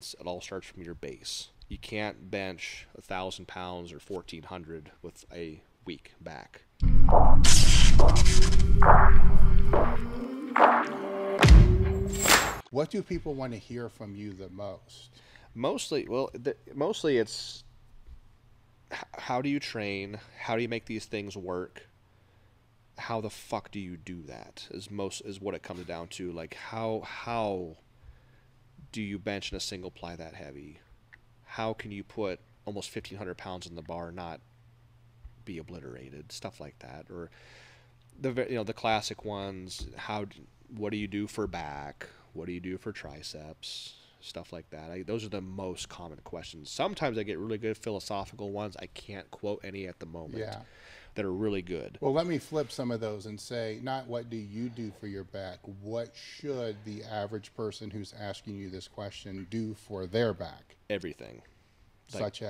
It all starts from your base. You can't bench 1,000 pounds or 1,400 with a weak back. What do people want to hear from you the most? Mostly it's how do you train? How do you make these things work? How the fuck do you do that? Is what it comes down to. Like how do you bench in a single ply that heavy? How can you put almost 1,500 pounds in the bar, not be obliterated? Stuff like that, or the classic ones. What do you do for back? What do you do for triceps? Stuff like that. Those are the most common questions. Sometimes I get really good philosophical ones. I can't quote any at the moment. Yeah. That are really good. Well, let me flip some of those and say, not what do you do for your back, what should the average person who's asking you this question do for their back? Everything. Such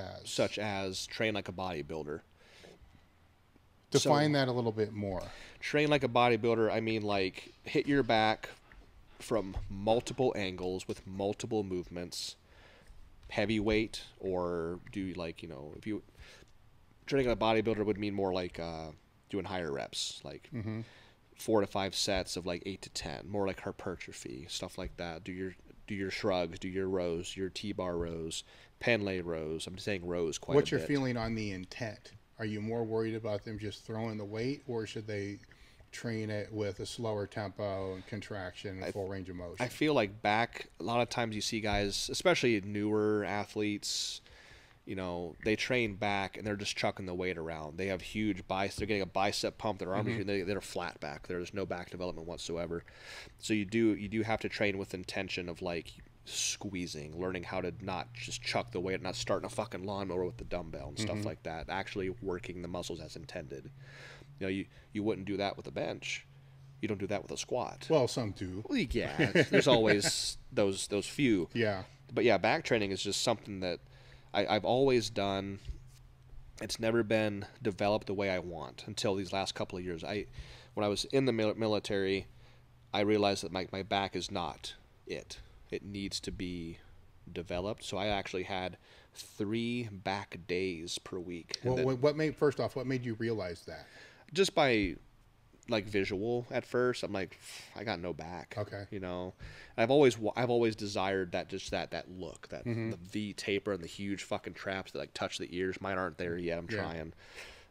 as train like a bodybuilder. Define that a little bit more. Train like a bodybuilder, I mean like hit your back from multiple angles with multiple movements, heavy weight, or do like, if you training a bodybuilder would mean more like doing higher reps, like 4 to 5 sets of like 8 to 10, more like hypertrophy, stuff like that. Do your shrugs, do your rows, your T-bar rows, pen lay rows. I'm saying rows quite a bit. What's your feeling on the intent? Are you more worried about them just throwing the weight, or should they train it with a slower tempo and contraction and full range of motion? I feel like back, a lot of times you see guys, especially newer athletes, they train back and they're just chucking the weight around. They have huge biceps. They're getting a bicep pump. Their arms, they're flat back. There's no back development whatsoever. So you do have to train with intention of like squeezing, learning how to not just chuck the weight, not starting a fucking lawnmower with the dumbbell and stuff like that. Actually working the muscles as intended. You wouldn't do that with a bench. You don't do that with a squat. Well, some do. Well, yeah, there's always those few. Yeah. But yeah, back training is just something that I've always done. It's never been developed the way I want until these last couple of years. When I was in the military, I realized that my back is not it. It needs to be developed. So I actually had 3 back days per week. Well, first off, what made you realize that? Just by like visual at first. I'm like, I got no back. Okay. I've always desired that, just that look, that the V taper and the huge fucking traps that like touch the ears. Mine aren't there yet. I'm trying.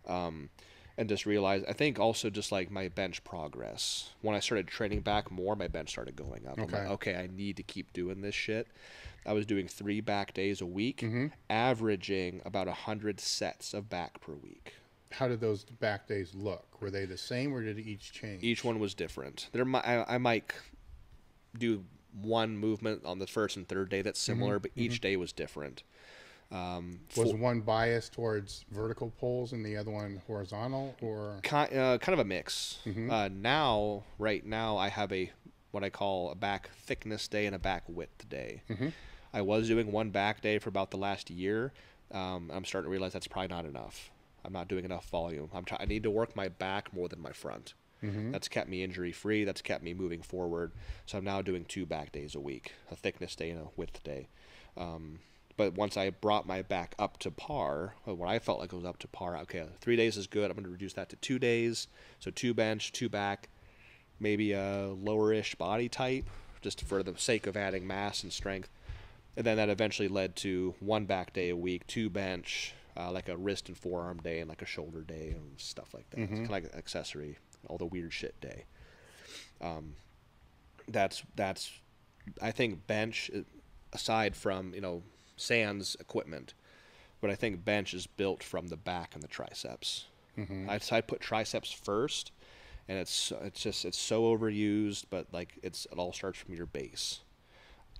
And just realized, I think also just like my bench progress. When I started training back more, my bench started going up. Okay. I'm like, okay, I need to keep doing this shit. I was doing 3 back days a week, averaging about 100 sets of back per week. How did those back days look? Were they the same, or did each change? Each one was different. I might do one movement on the first and third day that's similar, but each day was different. Was one biased towards vertical pulls and the other one horizontal, or kind of a mix? Right now, I have what I call a back thickness day and a back width day. I was doing one back day for about the last year. I'm starting to realize that's probably not enough. I'm not doing enough volume. I need to work my back more than my front. That's kept me injury-free. That's kept me moving forward. So I'm now doing 2 back days a week, a thickness day and a width day. But once I brought my back up to par, what I felt like it was up to par, okay, 3 days is good. I'm going to reduce that to 2 days. So 2 bench, 2 back, maybe a lower-ish body type, just for the sake of adding mass and strength. And then that eventually led to 1 back day a week, 2 bench, like a wrist and forearm day and like a shoulder day and stuff like that. It's kind of like an accessory, all the weird shit day. That's I think bench, aside from, sans equipment, but I think bench is built from the back and the triceps. I put triceps first, and it's so overused, but like it all starts from your base.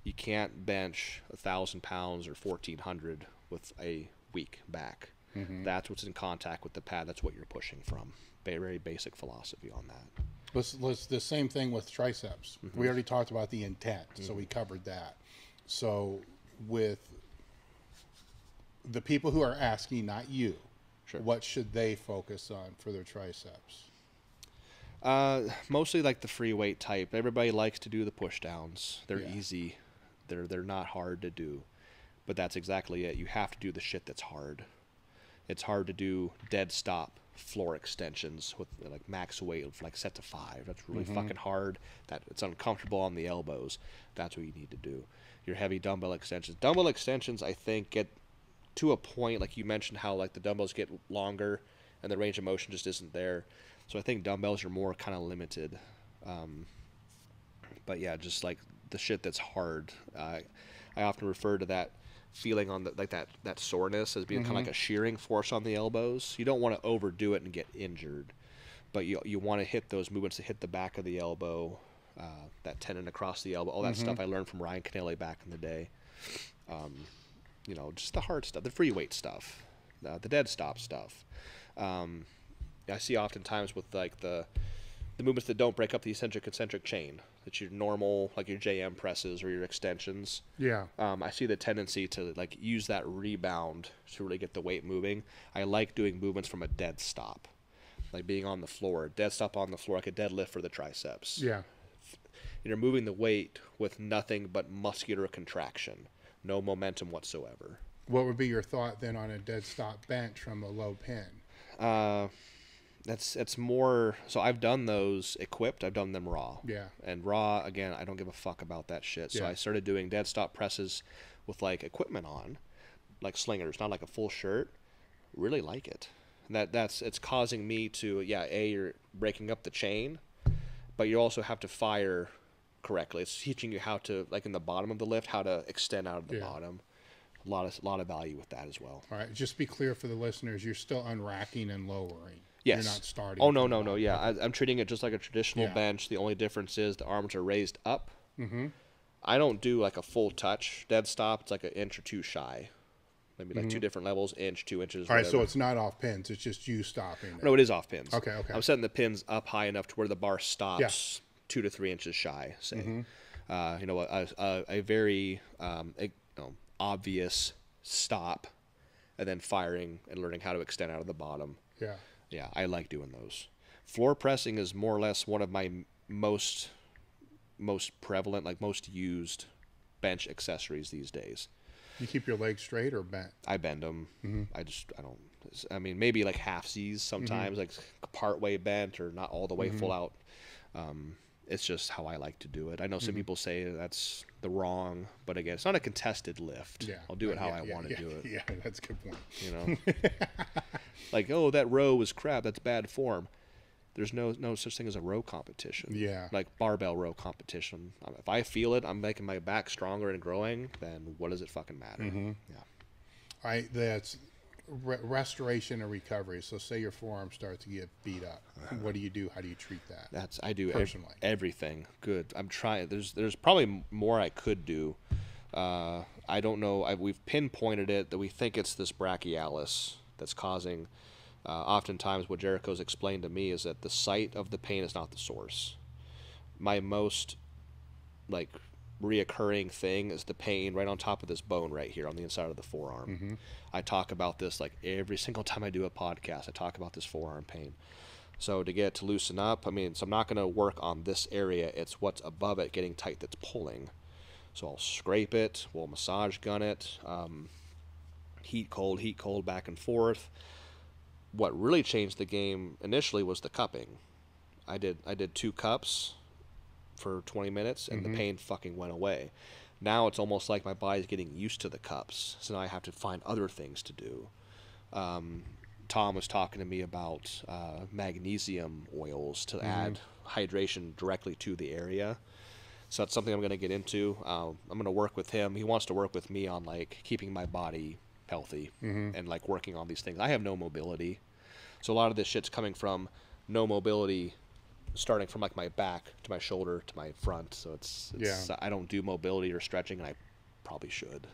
You can't bench 1,000 pounds or 1,400 with a weak back. That's what's in contact with the pad. That's what you're pushing from. Very basic philosophy on that. Let's the same thing with triceps. We already talked about the intent, so we covered that. So with the people who are asking, not you, what should they focus on for their triceps? Mostly like the free weight type. Everybody likes to do the push downs. They're easy. They're not hard to do. But that's exactly it. You have to do the shit that's hard. It's hard to do dead stop floor extensions with like max weight of like set to 5. That's really fucking hard. That it's uncomfortable on the elbows. That's what you need to do. Your heavy dumbbell extensions. Dumbbell extensions, I think, get to a point, like you mentioned, how like the dumbbells get longer and the range of motion just isn't there. So I think dumbbells are more kind of limited. But yeah, just like the shit that's hard. I often refer to that feeling on the, like that soreness as being kind of like a shearing force on the elbows. You don't want to overdo it and get injured, but you want to hit those movements that hit the back of the elbow, that tendon across the elbow, all that stuff I learned from Ryan Kennelly back in the day. You know, just the hard stuff, the free weight stuff, the dead stop stuff. I see oftentimes with like the movements that don't break up the eccentric concentric chain, that your normal, like your JM presses or your extensions. Yeah. I see the tendency to like use that rebound to really get the weight moving. I like doing movements from a dead stop, like being on the floor, dead stop on the floor, like a deadlift for the triceps. Yeah. You're moving the weight with nothing but muscular contraction, no momentum whatsoever. What would be your thought then on a dead stop bench from a low pin? That's more so. I've done those equipped. I've done them raw. Yeah. And raw again, I don't give a fuck about that shit. So yeah. I started doing dead stop presses with like equipment on, like slingers, not like a full shirt. Really like it. And it's causing me to you're breaking up the chain, but you also have to fire correctly. It's teaching you how to, like in the bottom of the lift, how to extend out of the bottom. A lot of value with that as well. All right. Just be clear for the listeners. You're still unracking and lowering. Yes. You're not starting. Oh, no. Yeah. I'm treating it just like a traditional bench. The only difference is the arms are raised up. I don't do like a full touch dead stop. It's like an inch or two shy. Maybe like two different levels, inch, 2 inches. All right. So it's not off pins. It's just you stopping. No, it is off pins. Okay. I'm setting the pins up high enough to where the bar stops 2 to 3 inches shy, say. You know, a very obvious stop, and then firing and learning how to extend out of the bottom. Yeah. Yeah, I like doing those. Floor pressing is more or less one of my most prevalent, like most used bench accessories these days. You keep your legs straight or bent? I bend them. I mean, maybe like halfsies sometimes, like partway bent or not all the way full out. It's just how I like to do it. I know some people say that's the wrong, but again, it's not a contested lift. Yeah. I'll do it how I want to do it. Yeah, that's a good point. You know? Like, oh, that row was crap. That's bad form. There's no such thing as a row competition. Yeah. Like barbell row competition. If I feel it, I'm making my back stronger and growing, then what does it fucking matter? Yeah. That's restoration and recovery. So say your forearm starts to get beat up. What do you do? How do you treat that? I do personally. Everything. Good. I'm trying. There's probably more I could do. I don't know. We've pinpointed it that we think it's this brachialis that's causing, oftentimes what Jericho's explained to me is that the site of the pain is not the source. My most like reoccurring thing is the pain right on top of this bone right here on the inside of the forearm. I talk about this like every single time I do a podcast. I talk about this forearm pain. So to get it to loosen up, so I'm not going to work on this area. It's what's above it getting tight that's pulling. So I'll scrape it. We'll massage gun it. Heat, cold, back and forth. What really changed the game initially was the cupping. I did 2 cups for 20 minutes, and the pain fucking went away. Now it's almost like my body's getting used to the cups, so now I have to find other things to do. Tom was talking to me about magnesium oils to add hydration directly to the area. So that's something I'm going to get into. I'm going to work with him. He wants to work with me on, like, keeping my body healthy and like working on these things. I have no mobility, so a lot of this shit's coming from no mobility, starting from like my back to my shoulder to my front. So it's I don't do mobility or stretching, and I probably should.